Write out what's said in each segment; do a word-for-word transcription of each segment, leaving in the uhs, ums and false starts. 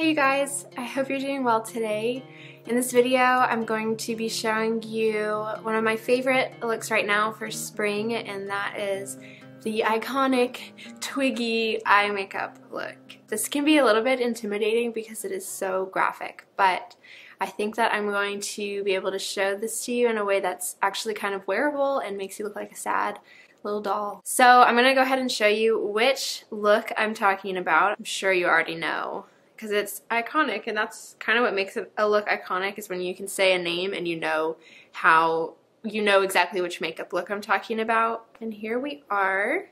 Hey you guys, I hope you're doing well today. In this video, I'm going to be showing you one of my favorite looks right now for spring, and that is the iconic twiggy eye makeup look. This can be a little bit intimidating because it is so graphic, but I think that I'm going to be able to show this to you in a way that's actually kind of wearable and makes you look like a sad little doll. So I'm gonna go ahead and show you which look I'm talking about. I'm sure you already know, because it's iconic, and that's kind of what makes a look iconic, is when you can say a name and you know how you know exactly which makeup look I'm talking about. And here we are,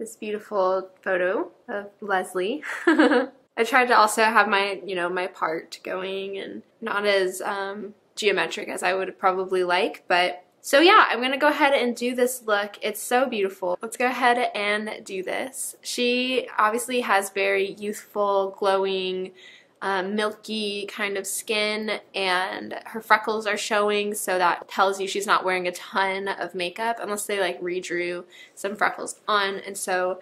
this beautiful photo of Leslie. I tried to also have my, you know, my part going, and not as um, geometric as I would probably like, but so yeah, I'm gonna go ahead and do this look. It's so beautiful. Let's go ahead and do this. She obviously has very youthful, glowing, um, milky kind of skin, and her freckles are showing, so that tells you she's not wearing a ton of makeup, unless they like redrew some freckles on. And so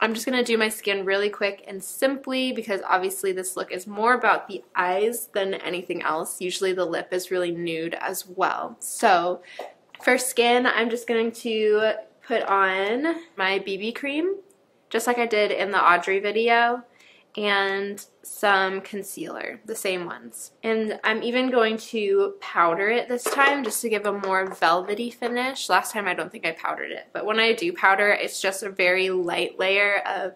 I'm just gonna do my skin really quick and simply, because obviously this look is more about the eyes than anything else. Usually the lip is really nude as well. So for skin, I'm just going to put on my B B cream, just like I did in the Audrey video, and some concealer, the same ones. And I'm even going to powder it this time, just to give a more velvety finish. Last time I don't think I powdered it, but when I do powder, it's just a very light layer of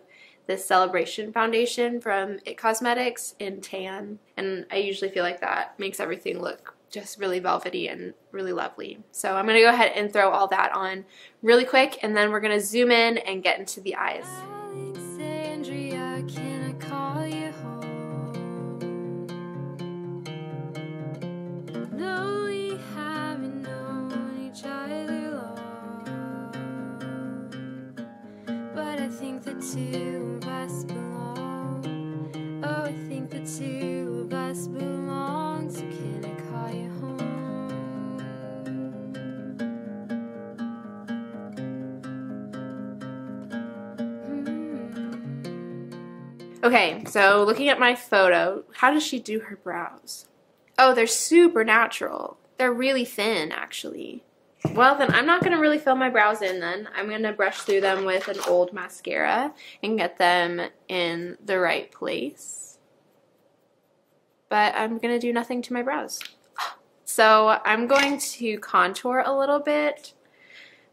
this Celebration foundation from It Cosmetics in tan. And I usually feel like that makes everything look just really velvety and really lovely. So I'm gonna go ahead and throw all that on really quick, and then we're gonna zoom in and get into the eyes. Alexandria, can I call you home? No, we haven't known each other long, but I think the two of us belong. Oh, I think the two of us belong. So can I call you home? Okay, so looking at my photo, how does she do her brows? Oh, they're super natural. They're really thin, actually. Well, then I'm not gonna really fill my brows in then. I'm gonna brush through them with an old mascara and get them in the right place. But I'm gonna do nothing to my brows. So I'm going to contour a little bit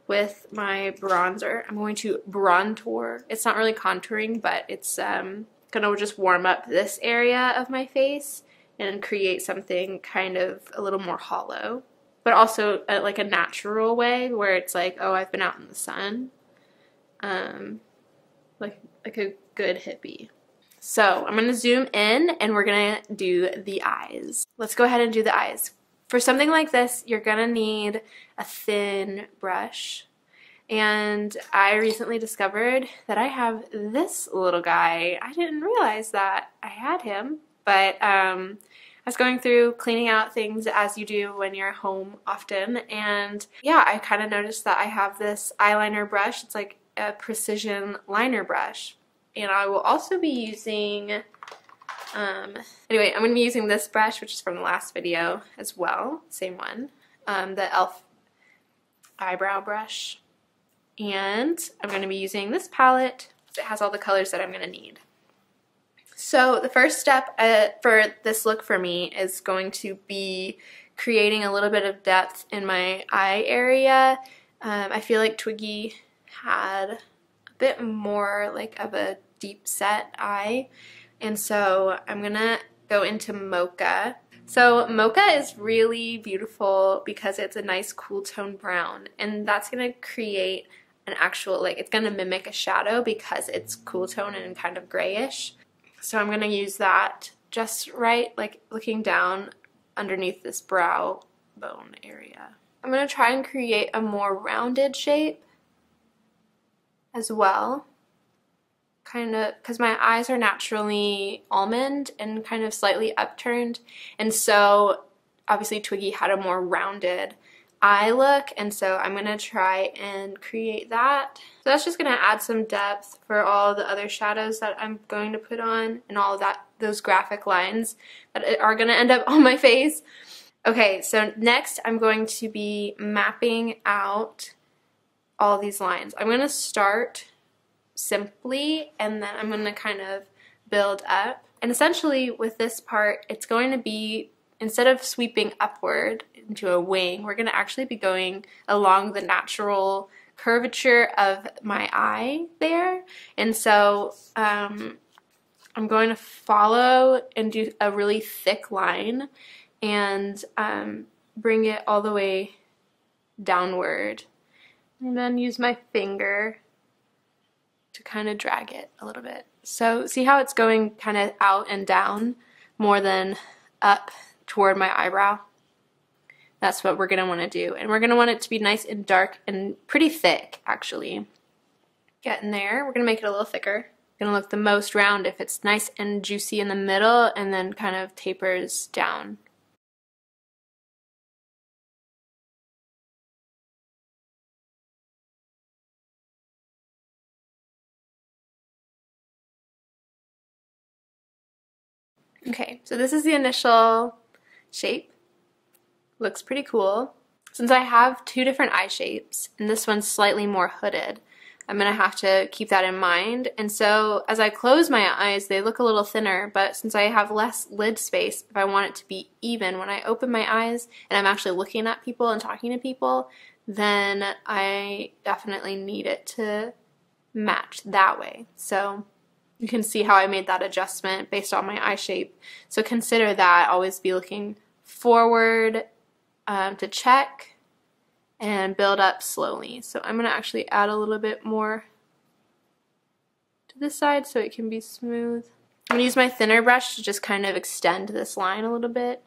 with my bronzer. I'm going to brontour. It's not really contouring, but it's um, gonna just warm up this area of my face and create something kind of a little more hollow, but also a, like a natural way where it's like, oh, I've been out in the sun, um, like like a good hippie. So I'm gonna zoom in, and we're gonna do the eyes. Let's go ahead and do the eyes. For something like this, you're gonna need a thin brush. And I recently discovered that I have this little guy. I didn't realize that I had him, but um, I was going through cleaning out things, as you do when you're home often, and yeah, I kind of noticed that I have this eyeliner brush. It's like a precision liner brush, and I will also be using, um, anyway, I'm going to be using this brush, which is from the last video as well, same one, um, the e l f eyebrow brush. And I'm going to be using this palette. It has all the colors that I'm going to need. So the first step uh, for this look for me is going to be creating a little bit of depth in my eye area. Um, I feel like Twiggy had a bit more like of a deep set eye, and so I'm going to go into Mocha. So Mocha is really beautiful because it's a nice cool tone brown, and that's going to create an actual, like, it's going to mimic a shadow because it's cool tone and kind of grayish. So I'm going to use that just right, like looking down underneath this brow bone area. I'm going to try and create a more rounded shape as well, kind of, because my eyes are naturally almond and kind of slightly upturned, and so obviously Twiggy had a more rounded eye look, and so I'm going to try and create that. So that's just going to add some depth for all the other shadows that I'm going to put on, and all of that those graphic lines that are gonna end up on my face. Okay, so next I'm going to be mapping out all these lines. I'm gonna start simply and then I'm gonna kind of build up. And essentially with this part, it's going to be, instead of sweeping upward into a wing, we're gonna actually be going along the natural curvature of my eye there. And so um, I'm going to follow and do a really thick line and um, bring it all the way downward. And then use my finger to kind of drag it a little bit. So see how it's going kind of out and down more than up toward my eyebrow? That's what we're going to want to do. And we're going to want it to be nice and dark and pretty thick, actually. Get in there. We're going to make it a little thicker. It's going to look the most round if it's nice and juicy in the middle and then kind of tapers down. Okay, so this is the initial shape. Looks pretty cool. Since I have two different eye shapes, and this one's slightly more hooded, I'm gonna have to keep that in mind. And so as I close my eyes, they look a little thinner, but since I have less lid space, if I want it to be even, when I open my eyes and I'm actually looking at people and talking to people, then I definitely need it to match that way. So you can see how I made that adjustment based on my eye shape. So consider that. Always be looking forward um, to check and build up slowly. So I'm gonna actually add a little bit more to this side so it can be smooth. I'm gonna use my thinner brush to just kind of extend this line a little bit.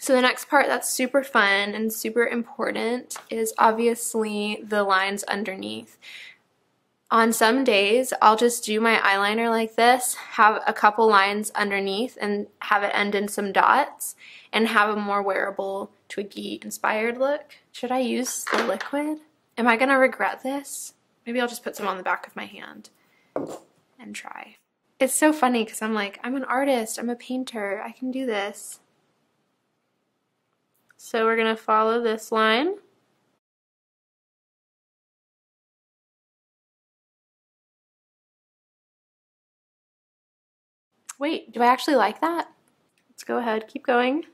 So the next part that's super fun and super important is obviously the lines underneath. On some days, I'll just do my eyeliner like this, have a couple lines underneath and have it end in some dots, and have a more wearable, twiggy inspired look. Should I use the liquid? Am I gonna regret this? Maybe I'll just put some on the back of my hand and try. It's so funny because I'm like, I'm an artist, I'm a painter, I can do this. So we're going to follow this line. Wait, do I actually like that? Let's go ahead, keep going.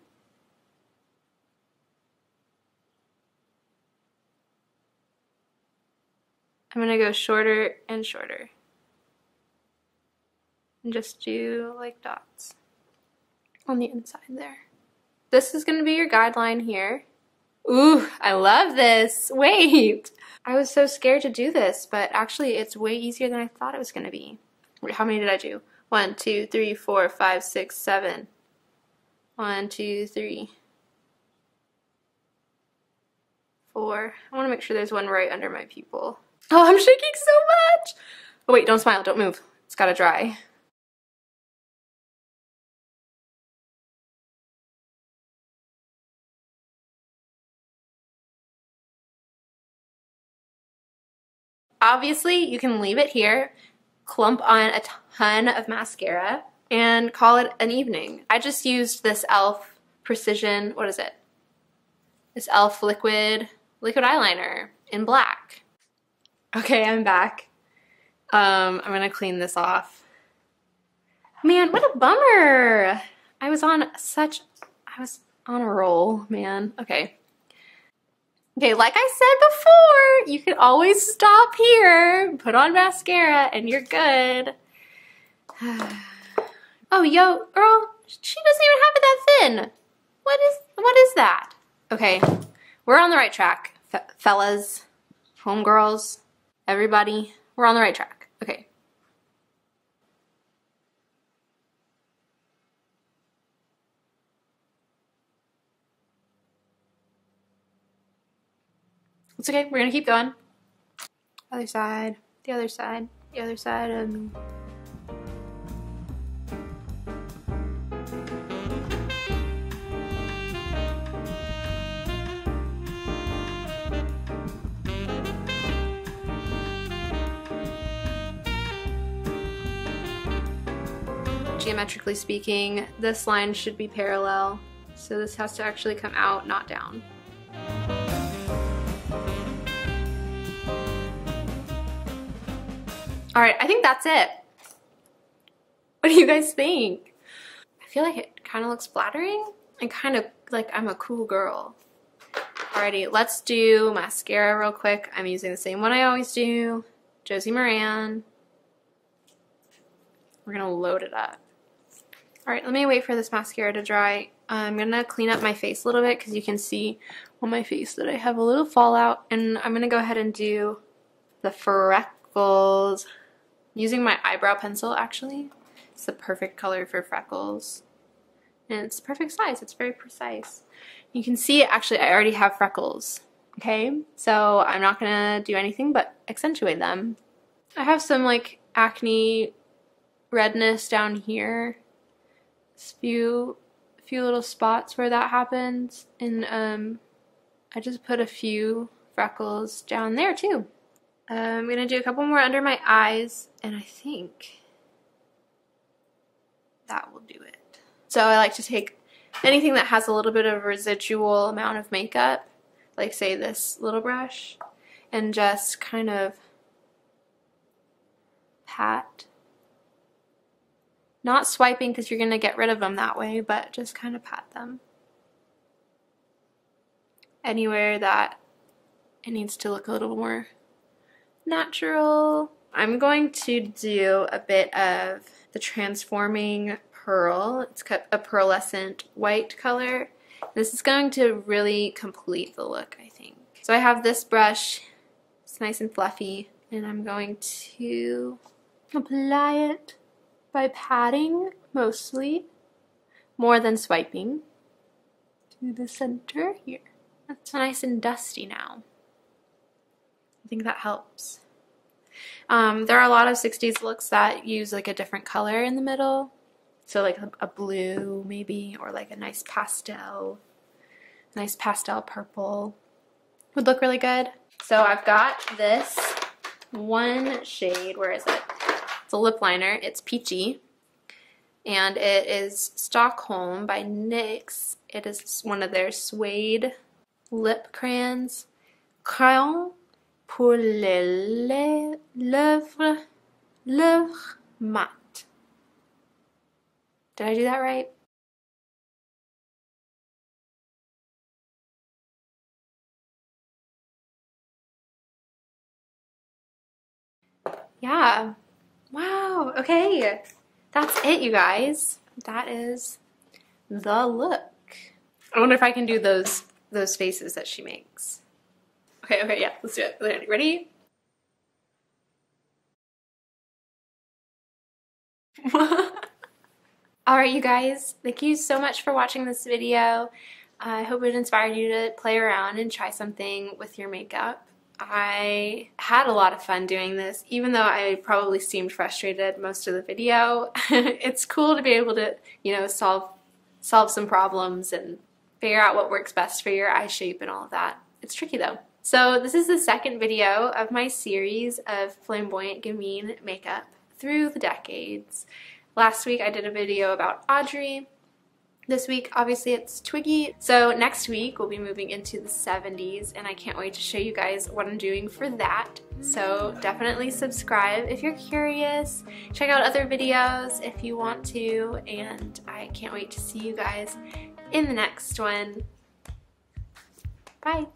I'm going to go shorter and shorter. And just do like dots on the inside there. This is going to be your guideline here. Ooh, I love this. Wait. I was so scared to do this, but actually it's way easier than I thought it was going to be. Wait, how many did I do? One, two, three, four, five, six, seven. One, two, three, four. I want to make sure there's one right under my pupil. Oh, I'm shaking so much. Oh, wait, don't smile. Don't move. It's got to dry. Obviously, you can leave it here, clump on a ton of mascara, and call it an evening. I just used this e l f Precision, what is it? This e l f liquid, liquid eyeliner in black. Okay, I'm back. Um, I'm gonna clean this off. Man, what a bummer! I was on such, I was on a roll, man. Okay. Okay, like I said before, you can always stop here, put on mascara, and you're good. Oh, yo, girl, she doesn't even have it that thin. What is, what is that? Okay, we're on the right track, Fe fellas, homegirls, everybody. We're on the right track. Okay. It's okay, we're gonna keep going. Other side, the other side, the other side of me. geometrically speaking, this line should be parallel. So this has to actually come out, not down. All right, I think that's it. What do you guys think? I feel like it kind of looks flattering and kind of like I'm a cool girl. Alrighty, let's do mascara real quick. I'm using the same one I always do, Josie Moran. We're gonna load it up. All right, let me wait for this mascara to dry. I'm gonna clean up my face a little bit because you can see on my face that I have a little fallout, and I'm gonna go ahead and do the freckles. I'm using my eyebrow pencil actually. It's the perfect color for freckles. And it's the perfect size, it's very precise. You can see, actually, I already have freckles, okay? So I'm not gonna do anything but accentuate them. I have some like acne redness down here. Just few, few little spots where that happens. And um, I just put a few freckles down there too. Uh, I'm gonna do a couple more under my eyes, and I think that will do it. So I like to take anything that has a little bit of residual amount of makeup, like say this little brush, and just kind of pat. Not swiping because you're going to get rid of them that way, but just kind of pat them. Anywhere that it needs to look a little more natural. I'm going to do a bit of the transforming pearl. It's a pearlescent white color. This is going to really complete the look, I think. So I have this brush. It's nice and fluffy, and I'm going to apply it by patting mostly, more than swiping, to the center here. That's nice and dusty now. I think that helps. Um, there are a lot of sixties looks that use like a different color in the middle. So like a blue maybe, or like a nice pastel, nice pastel purple would look really good. So I've got this one shade, where is it? It's a lip liner, it's peachy, and it is Stockholm by NYX. It is one of their suede lip crayons. Crayon pour les lèvres, lèvres mat. Did I do that right? Yeah. Wow. Okay. That's it, you guys. That is the look. I wonder if I can do those those faces that she makes. Okay, okay, yeah, let's do it. Ready? Alright, you guys, thank you so much for watching this video. I hope it inspired you to play around and try something with your makeup. I had a lot of fun doing this, even though I probably seemed frustrated most of the video. It's cool to be able to, you know, solve, solve some problems and figure out what works best for your eye shape and all of that. It's tricky though. So this is the second video of my series of flamboyant gamine makeup through the decades. Last week I did a video about Audrey. This week, obviously, it's Twiggy. So next week we'll be moving into the seventies, and I can't wait to show you guys what I'm doing for that. So definitely subscribe if you're curious. Check out other videos if you want to, and I can't wait to see you guys in the next one. Bye.